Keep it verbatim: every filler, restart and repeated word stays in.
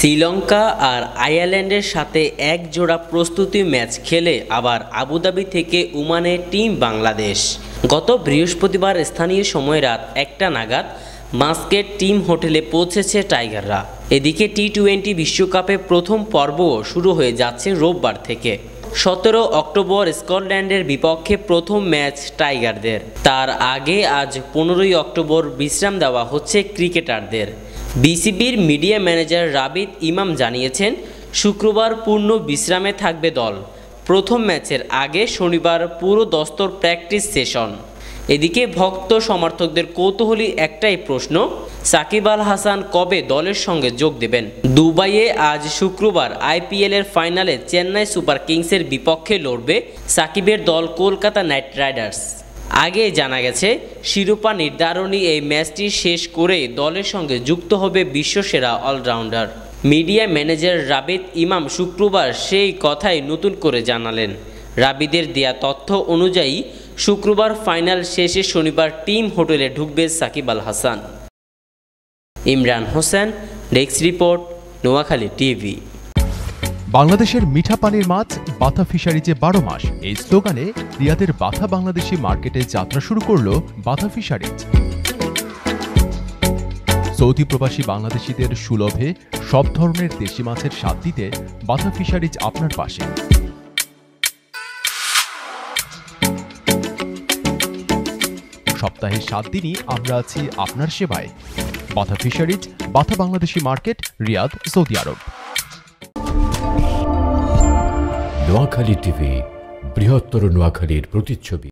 श्रीलंका और आयरलैंडर साथे एक जोड़ा प्रस्तुति मैच खेले आबार आबुधाबी थेके उमाने टीम बांग्लादेश। गत बृहस्पतिवार स्थानीय समय रात एकटा नागाद मास्केट टीम होटेले पौঁছেছে टाइगररा। एदिके टी ट्वेंटी विश्वकपे प्रथम पर्व शुरू हो जाच्छे रविवार थेके। सতেরো अक्टोबर स्कटलैंडर विपक्षे प्रथम मैच टाइगरदेर। तार आगे आज पंद्रह अक्टोबर विश्राम देवा होच्छे क्रिकेटारदेर। বিসিবির মিডিয়া ম্যানেজার রাবিদ ইমাম জানিয়েছেন শুক্রবার পূর্ণ বিশ্রামে থাকবে দল। প্রথম ম্যাচের আগে শনিবার পুরো দস্তর প্র্যাকটিস সেশন। এদিকে ভক্ত সমর্থকদের কৌতূহলী একটাই প্রশ্ন, সাকিব আল হাসান কবে দলের সঙ্গে যোগ দেবেন। দুবাইয়ে আজ শুক্রবার আইপিএল এর ফাইনালে চেন্নাই সুপার কিংসের বিপক্ষে লড়বে সাকিবের দল কলকাতা নাইট রাইডার্স। आगे जाना गेছে শিরোপা নির্ধারণী এই ম্যাচটি শেষ করে দলের সঙ্গে যুক্ত হবে বিশ্বসেরা allrounder. Media manager Rabid Imam শুক্রবার সেই কথাই নতুন করে জানালেন। রাবিদের দেয়া তথ্য অনুযায়ী শুক্রবার ফাইনাল শেষে শনিবার টিম হোটেলে ঢুকবে Shakib Al Hasan. Imran Hossain, desk report, Noakhali TV. বাংলাদেশের মিঠা পানির মাছ বাথা ফিশারিজে বারো মাস, এই স্লোগানে রিয়াদের বাথা বাংলাদেশি মার্কেটে যাত্রা শুরু করলো বাথা ফিশারিজ। সৌদি প্রবাসী বাংলাদেশিদের সুলভে সব ধরনের দেশি মাছের স্বাদ দিতে বাথা ফিশারিজ আপনার পাশে। সপ্তাহে সাত দিনই আমরা আছি আপনার সেবায়। Batha fisheries, Batha Bangladeshi market, Riyadh, Saudi Arab. Noakhali TV, বৃহত্তর নোয়াখালীর প্রতিচ্ছবি।